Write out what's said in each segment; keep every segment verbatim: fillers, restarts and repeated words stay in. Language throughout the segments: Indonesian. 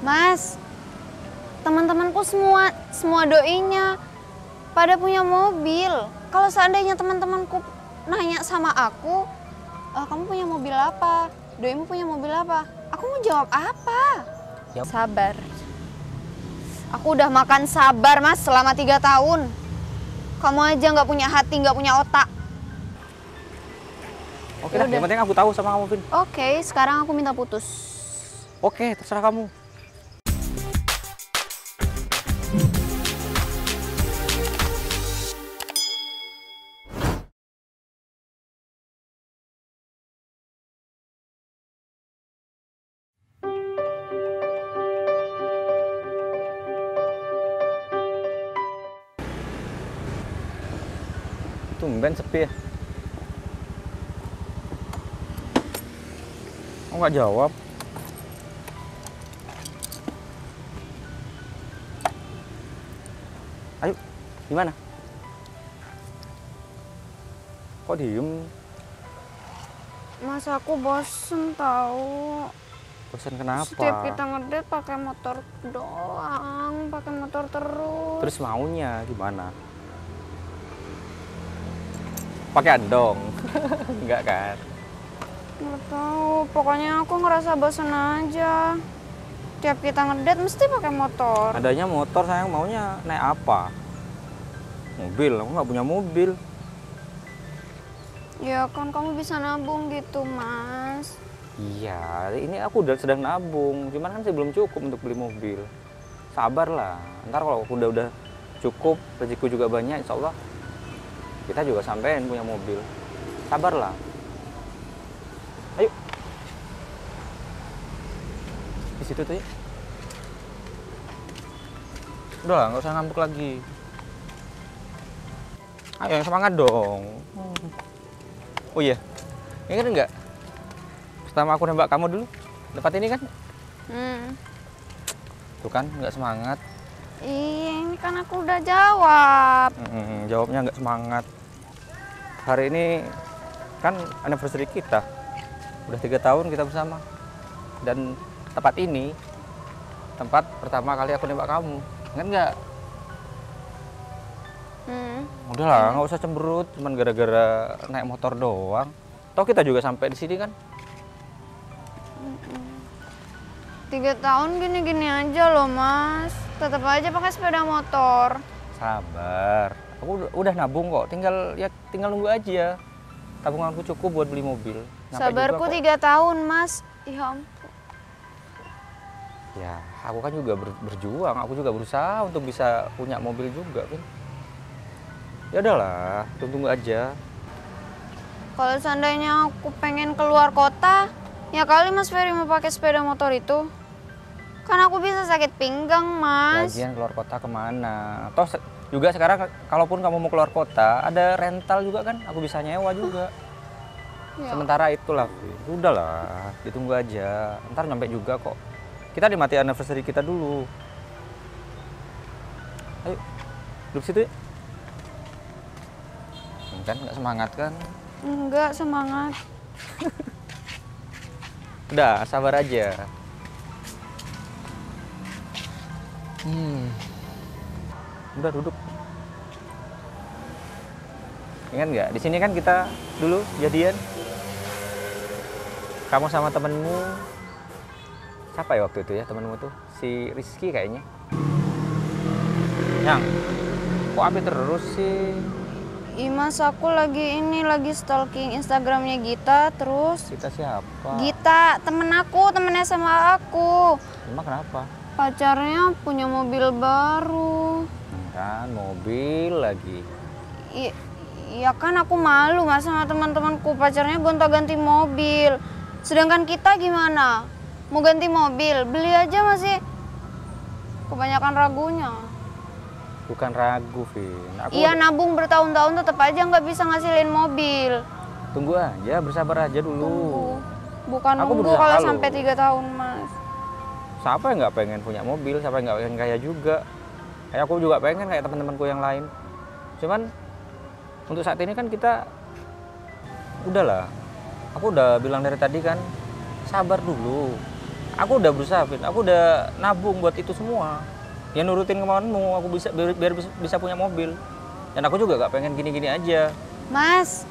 Mas, teman-temanku semua, semua doinya pada punya mobil. Kalau seandainya teman-temanku nanya sama aku, e, kamu punya mobil apa? Doimu punya mobil apa? Aku mau jawab apa? Yep. Sabar. Aku udah makan sabar, Mas, selama tiga tahun. Kamu aja nggak punya hati, nggak punya otak. Oke lah, yang penting aku tahu sama kamu, Vin. Oke, sekarang aku minta putus. Oke, terserah kamu. Tumben sepi ya. Aku nggak jawab. Ayo, gimana? Kok diem? Mas, aku bosen tahu. Bosen kenapa? Setiap kita ngedate pakai motor doang, pakai motor terus. Terus maunya gimana? Pakai andong? Enggak kan? Nggak tahu, pokoknya aku ngerasa bosan aja. Tiap kita ngedate mesti pakai motor. Adanya motor, sayang, maunya naik apa? Mobil, aku nggak punya mobil. Ya kan kamu bisa nabung gitu, Mas. Iya, ini aku udah sedang nabung, cuman kan sebelum cukup untuk beli mobil. Sabarlah, ntar kalau aku udah-udah cukup, rezekiku juga banyak, insya Allah kita juga sampein punya mobil. Sabarlah. Ayo. Di situ tuh ya. Udah lah, nggak usah ngambek lagi. Ayo, yang semangat dong. Oh iya, ingat nggak? Pertama aku nembak kamu dulu, tempat ini kan? Hmm. Tuh kan, nggak semangat. Iya, ini kan aku udah jawab. Hmm, jawabnya nggak semangat. Hari ini kan anniversary kita. Udah tiga tahun kita bersama, dan tempat ini tempat pertama kali aku nembak kamu, ingat nggak? Hmm. Udahlah, nggak usah cemberut, cuman gara-gara naik motor doang. Toh kita juga sampai di sini kan? Tiga tahun gini-gini aja loh, Mas. Tetap aja pakai sepeda motor. Sabar, aku udah nabung kok. Tinggal ya, tinggal nunggu aja. Tabunganku cukup buat beli mobil. Sampai sabarku tiga tahun, Mas. Ya ampun. Ya, aku kan juga ber, berjuang. Aku juga berusaha untuk bisa punya mobil juga, Vin. Ya udahlah, tunggu aja. Kalau seandainya aku pengen keluar kota, ya kali Mas Ferry mau pakai sepeda motor itu. Kan aku bisa sakit pinggang, Mas. Lagian keluar kota kemana? Toh juga sekarang, kalaupun kamu mau keluar kota, ada rental juga kan? Aku bisa nyewa juga. Huh? Sementara itulah, udahlah, ditunggu aja. Ntar nyampe juga kok. Kita dimati anniversary kita dulu. Ayo, duduk situ ya. Kan nggak semangat kan? Nggak semangat. Udah, sabar aja. Hmm. Udah, duduk. Ingat nggak? Di sini kan kita dulu jadian. Kamu sama temenmu, siapa ya waktu itu ya temenmu tuh? Si Rizky kayaknya. Yang, kok api terus sih? Imas, aku lagi ini, lagi stalking Instagramnya Gita terus. Gita siapa? Gita, temen aku, temennya sama aku. Emang kenapa? Pacarnya punya mobil baru. Kan, mobil lagi. I ya kan aku malu, Mas, sama teman-temanku. Pacarnya gonta-ganti mobil. Sedangkan kita gimana? Mau ganti mobil, beli aja masih kebanyakan ragunya. Bukan ragu, Vin. Aku iya, nabung bertahun-tahun tetap aja nggak bisa ngasilin mobil. Tunggu aja, bersabar aja dulu. Tunggu. Bukan aku nunggu kalau lalu. Sampai tiga tahun, Mas. Siapa yang nggak pengen punya mobil, siapa yang nggak pengen kaya juga. Kayak aku juga pengen kayak teman-temanku yang lain. Cuman untuk saat ini kan kita udahlah. Aku udah bilang dari tadi kan, sabar dulu. Aku udah berusaha, Vin. Aku udah nabung buat itu semua. Ya nurutin kemauanmu, aku bisa biar, biar bisa punya mobil. Dan aku juga gak pengen gini-gini aja. Mas,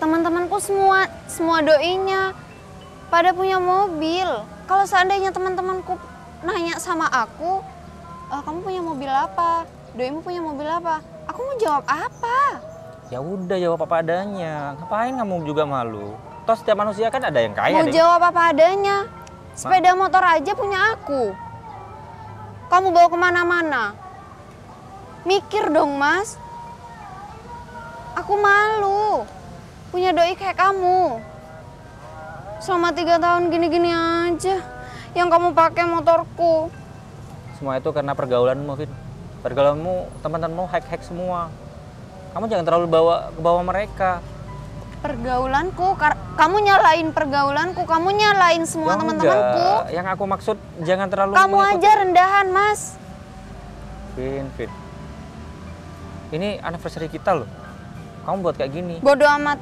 teman-temanku semua semua doinya pada punya mobil. Kalau seandainya teman-temanku nanya sama aku, e, kamu punya mobil apa? Doimu punya mobil apa? Aku mau jawab apa? Ya udah jawab apa adanya. Ngapain kamu juga malu? Toh setiap manusia kan ada yang kaya. Mau deh. Jawab apa adanya. Sepeda motor aja punya aku. Kamu bawa kemana-mana. Mikir dong, Mas. Aku malu. Punya doi kayak kamu. Selama tiga tahun gini-gini aja. Yang kamu pakai motorku. Semua itu karena pergaulanmu, Vin. Pergaulanmu, teman-temanmu hack-hack semua. Kamu jangan terlalu bawa ke bawah mereka. Pergaulanku, kamu nyalain pergaulanku, kamu nyalain semua teman-temanku. Yang aku maksud jangan terlalu. Kamu mengikuti. Aja rendahan, Mas. Vin, Vin. Ini anniversary kita loh. Kamu buat kayak gini. Bodoh amat.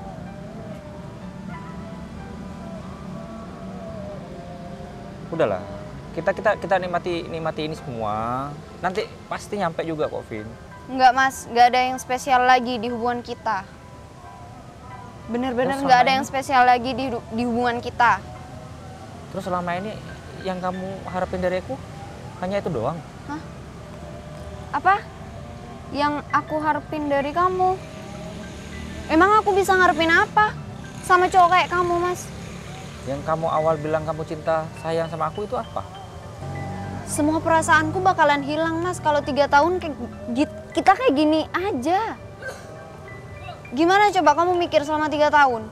Udahlah. Kita kita kita nikmati nikmati ini semua. Nanti pasti nyampe juga kok, Vin. Enggak, Mas. Enggak ada yang spesial lagi di hubungan kita. Bener-bener nggak ada yang spesial lagi di, di hubungan kita. Terus selama ini yang kamu harapin dari aku hanya itu doang? Hah? Apa? Yang aku harapin dari kamu? Emang aku bisa ngarepin apa sama cowok kayak kamu, Mas? Yang kamu awal bilang kamu cinta sayang sama aku itu apa? Semua perasaanku bakalan hilang, Mas, kalau tiga tahun kayak, kita kayak gini aja. Gimana coba kamu mikir selama tiga tahun?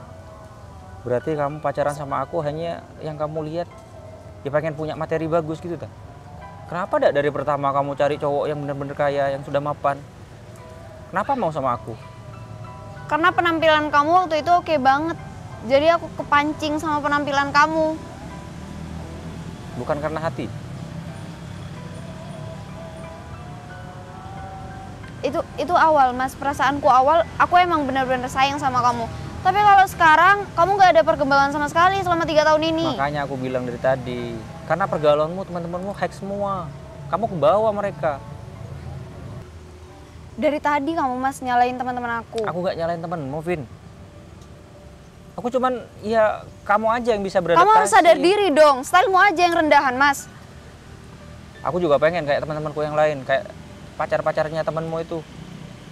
Berarti kamu pacaran sama aku hanya yang kamu lihat. Dia pengen punya materi bagus gitu, tak? Kenapa tidak dari pertama kamu cari cowok yang benar-benar kaya, yang sudah mapan? Kenapa mau sama aku? Karena penampilan kamu waktu itu oke banget. Jadi aku kepancing sama penampilan kamu. Bukan karena hati? Itu itu awal, Mas, perasaanku awal aku emang benar-benar sayang sama kamu. Tapi kalau sekarang kamu nggak ada perkembangan sama sekali selama tiga tahun ini. Makanya aku bilang dari tadi, karena pergaulanmu, teman-temanmu hack semua. Kamu kebawa mereka. Dari tadi kamu, Mas, nyalain teman-teman aku. Aku nggak nyalain temanmu, Vin. Aku cuman ya kamu aja yang bisa beradaptasi. Kamu harus sadar diri dong, stylemu aja yang rendahan, Mas. Aku juga pengen kayak teman-temanku yang lain, kayak pacar-pacarnya temenmu itu.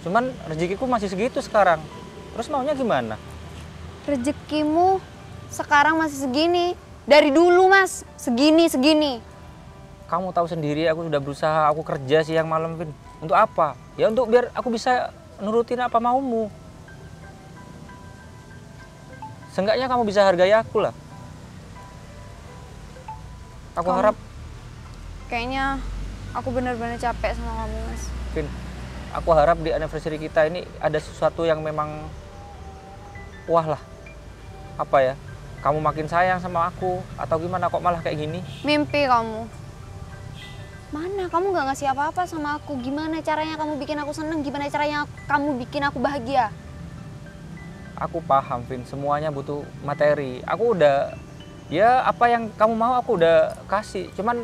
Cuman rezekiku masih segitu sekarang. Terus maunya gimana? Rezekimu sekarang masih segini. Dari dulu, Mas, segini-segini. Kamu tahu sendiri aku sudah berusaha, aku kerja siang malam, Vin. Untuk apa? Ya untuk biar aku bisa nurutin apa maumu. Seenggaknya kamu bisa hargai aku lah. Aku kamu... harap... Kayaknya... Aku benar-benar capek sama kamu, Mas. Vin, aku harap di anniversary kita ini ada sesuatu yang memang wah lah. Apa ya? Kamu makin sayang sama aku atau gimana kok malah kayak gini? Mimpi kamu. Mana? Kamu nggak ngasih apa-apa sama aku. Gimana caranya kamu bikin aku seneng? Gimana caranya kamu bikin aku bahagia? Aku paham, Vin. Semuanya butuh materi. Aku udah, ya apa yang kamu mau aku udah kasih. Cuman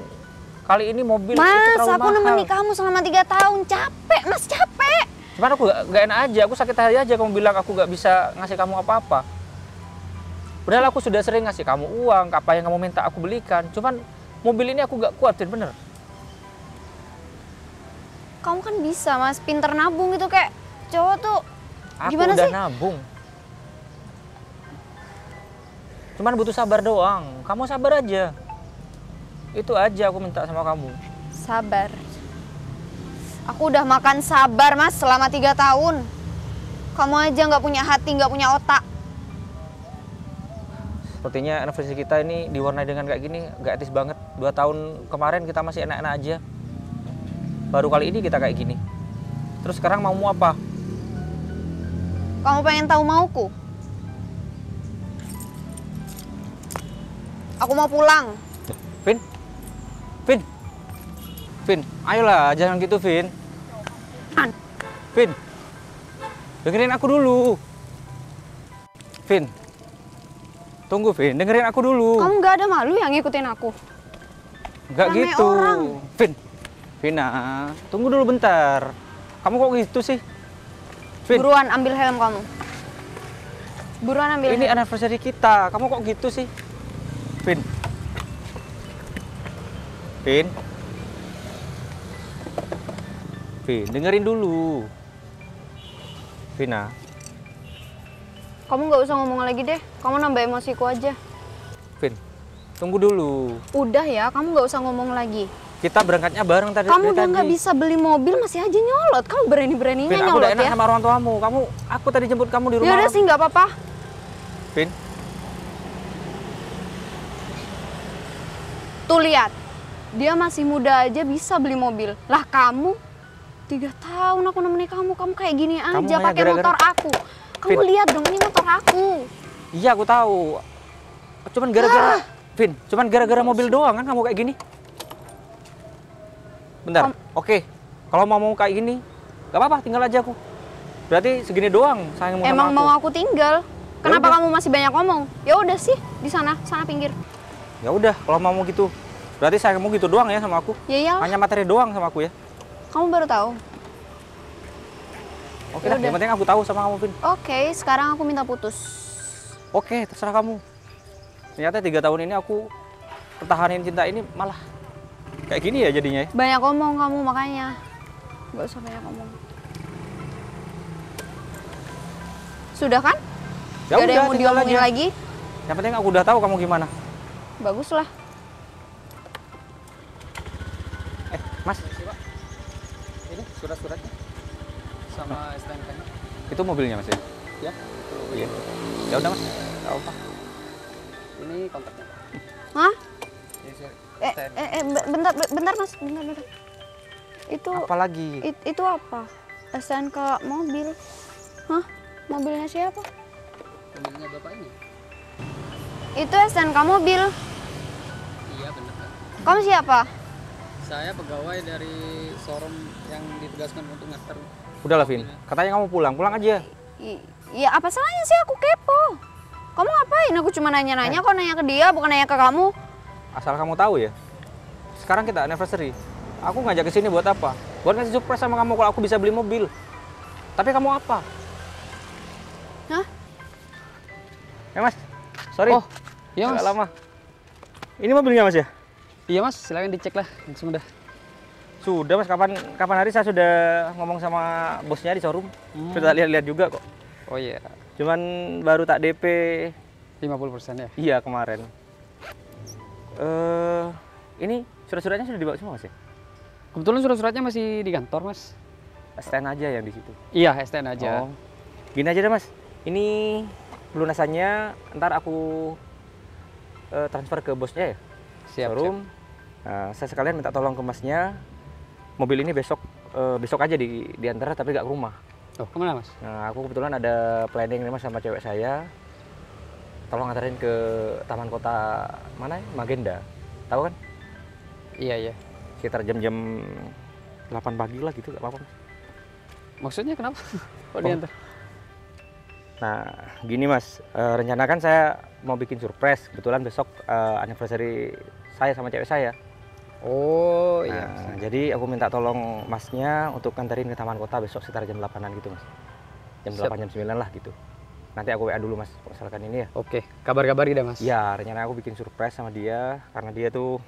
kali ini mobil Mas, itu terlalu aku mahal. Nemeni kamu selama tiga tahun. Capek, Mas, capek. Cuman aku gak, gak enak aja. Aku sakit hati aja kamu bilang aku gak bisa ngasih kamu apa-apa. Padahal aku sudah sering ngasih kamu uang. Apa yang kamu minta aku belikan. Cuman mobil ini aku gak kuatin, bener. Kamu kan bisa, Mas. Pinter nabung gitu kayak cowok tuh. Aku gimana udah sih? Nabung. Cuman butuh sabar doang. Kamu sabar aja. Itu aja aku minta sama kamu. Sabar. Aku udah makan sabar, Mas, selama tiga tahun. Kamu aja nggak punya hati, nggak punya otak. Sepertinya anniversary kita ini diwarnai dengan kayak gini, nggak etis banget. Dua tahun kemarin kita masih enak-enak aja. Baru kali ini kita kayak gini. Terus sekarang maumu apa? Kamu pengen tahu mauku? Aku mau pulang. Vin? Vin, Vin, ayolah, jangan gitu, Vin. Vin, dengerin aku dulu. Vin, Tunggu, Vin, dengerin aku dulu. Kamu nggak ada malu yang ngikutin aku? Nggak gitu. Orang. Vin, Vina, tunggu dulu bentar. Kamu kok gitu sih? Vin. Buruan ambil helm kamu. Buruan ambil helm. Ini anniversary kita, kamu kok gitu sih? Vin. Vin. Vin, dengerin dulu. Vina. Kamu nggak usah ngomong lagi deh. Kamu nambah emosiku aja. Vin, tunggu dulu. Udah ya, kamu nggak usah ngomong lagi. Kita berangkatnya bareng tadi. Kamu udah nggak bisa beli mobil, masih aja nyolot. Kamu berani-beraninya nyolot ya. Vin, aku udah enak ya sama orang tuamu. Kamu, aku tadi jemput kamu di rumah. Ya udah sih, nggak apa-apa. Vin. Tuh lihat, dia masih muda aja bisa beli mobil. Lah kamu? Tiga tahun aku nemenin kamu, kamu kayak gini kamu aja pakai motor aku. Kamu Vin, lihat dong, ini motor aku. Iya, aku tahu. Cuman gara-gara, ah. Vin, cuman gara-gara mobil doang kan kamu kayak gini. Bentar, Om. Oke. Kalau mau mau kayak gini, gak apa-apa, tinggal aja aku. Berarti segini doang sayang mau. Emang mau aku, aku tinggal? Kenapa kamu masih banyak ngomong? Ya udah sih, di sana, sana pinggir. Ya udah, kalau mau gitu. Berarti sayangmu gitu doang ya sama aku? Ya iyalah. Hanya materi doang sama aku ya. Kamu baru tahu? Oke lah, yang penting aku tahu sama kamu, Vin. Oke, sekarang aku minta putus. Oke, terserah kamu. Ternyata tiga tahun ini aku pertahanin cinta ini malah kayak gini ya jadinya ya. Banyak ngomong kamu makanya. Gak usah banyak ngomong. Sudah kan? Ya gak udah, ada yang mau diomongin aja lagi? Yang penting aku udah tahu kamu gimana. Baguslah. Eh, Mas. Surat-suratnya sama S N K-nya. Itu mobilnya, Mas ya? Ya, itu mobilnya. Ya udah, Mas. Gak apa-apa. Ini kontaknya. Hah? Eh, eh, eh, bentar, bentar, Mas. Bentar, bentar. Itu apa lagi? It, itu apa? S N K mobil. Hah? Mobilnya siapa? Mobilnya bapaknya. Itu S N K mobil. Iya, benar. Kamu siapa? Saya pegawai dari showroom yang ditugaskan untuk nganter. Udahlah, Vin. Katanya kamu pulang, pulang aja. Iya, apa salahnya sih aku kepo? Kamu ngapain? Aku cuma nanya-nanya, eh. kok nanya ke dia, bukan nanya ke kamu. Asal kamu tahu ya, sekarang kita anniversary. Aku ngajak ke sini buat apa? Buat ngasih surprise sama kamu kalau aku bisa beli mobil. Tapi kamu apa? Hah? Eh, Mas. Sorry. Oh, iya, Mas. Agak lama. Ini mobilnya, Mas ya? Iya, Mas, silahkan dicek lah, sudah. Sudah, Mas, kapan kapan hari saya sudah ngomong sama bosnya di showroom. Hmm. Sudah lihat-lihat juga kok. Oh iya. Cuman baru tak D P lima puluh persen ya? Iya, kemarin. Uh, ini surat-suratnya sudah dibawa semua, Mas ya? Kebetulan surat-suratnya masih di kantor, Mas. S T N aja yang di situ. Iya, S T N aja. Oh. Gini aja deh, Mas. Ini pelunasannya ntar aku uh, transfer ke bosnya ya? Siap, showroom. Siap. Nah, saya sekalian minta tolong ke Masnya, mobil ini besok eh, besok aja di diantar tapi gak ke rumah. Oh, kemana, Mas? Nah, aku kebetulan ada planning nih, Mas, sama cewek saya. Tolong antarin ke Taman Kota mana ya? Magenda. Tahu kan? Iya, iya. Sekitar jam-jam delapan pagi lah gitu, gak apa-apa, Mas. Maksudnya kenapa? Kok diantar? Nah, gini, Mas, e, rencanakan saya mau bikin surprise. Kebetulan besok e, anniversary saya sama cewek saya. Oh iya. Nah, jadi aku minta tolong Masnya untuk nganterin ke Taman Kota besok sekitar jam delapanan gitu, Mas. Jam Siap. delapan, jam sembilan lah gitu. Nanti aku W A dulu, Mas, misalkan ini ya. Oke, kabar-kabari deh, Mas. Ya, rencana aku bikin surprise sama dia karena dia tuh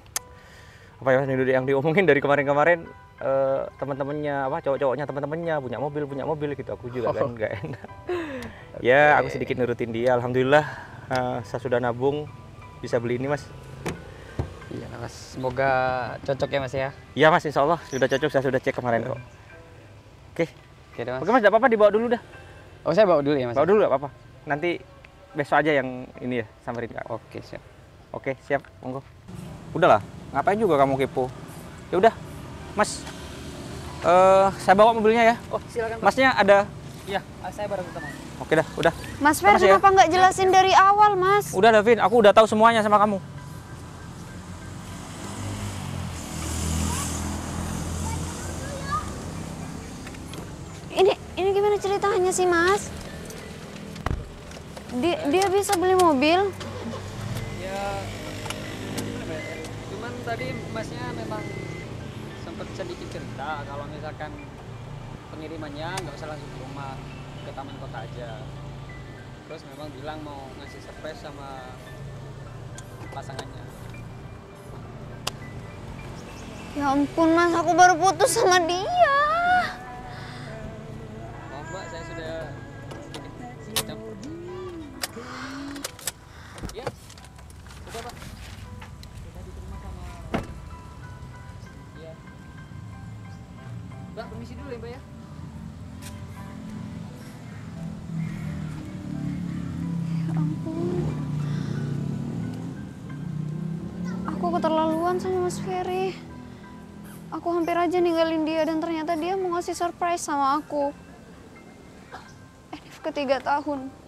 apa ya, Mas, yang diomongin dari kemarin-kemarin eh, teman-temannya apa cowok-cowoknya teman-temannya punya mobil, punya mobil gitu. Aku juga oh. kan nggak enak. Okay. Ya, aku sedikit nurutin dia. Alhamdulillah eh, saya sudah nabung bisa beli ini, Mas. Iya, Mas, semoga cocok ya, Mas ya. Iya, Mas, insya Allah sudah cocok, saya sudah cek kemarin kok. Oke, oke, Mas. Oke, Mas, enggak apa-apa dibawa dulu dah. Oh, saya bawa dulu ya, Mas. Bawa dulu enggak apa-apa. Nanti besok aja yang ini ya, samperin Kak. Oke, siap. Oke, siap, monggo. Udahlah, ngapain juga kamu kepo. Ya udah, Mas. Uh, saya bawa mobilnya ya. Oh, silakan. Mas. Masnya ada? Iya, saya bareng teman. Oke dah, udah. Mas Fer, kenapa nggak ya? jelasin ya. dari awal, Mas? Udah, Davin, aku udah tahu semuanya sama kamu. Ceritanya sih, Mas, dia, dia bisa beli mobil tadi masnya memang sempat sedikit cerita kalau misalkan pengirimannya nggak usah langsung ke rumah, ke Taman Kota aja. Terus memang bilang mau ngasih surprise sama pasangannya. Ya ampun Mas, aku baru putus sama dia. Maaf Mbak, saya sudah sedikit ya, sudah Pak. Kita diterima sama ya. Mbak, permisi dulu ya Mbak ya. Ya ampun. Aku keterlaluan sama Mas Ferry. Aku hampir aja ninggalin dia dan ternyata dia mau ngasih surprise sama aku. N F ketiga tahun.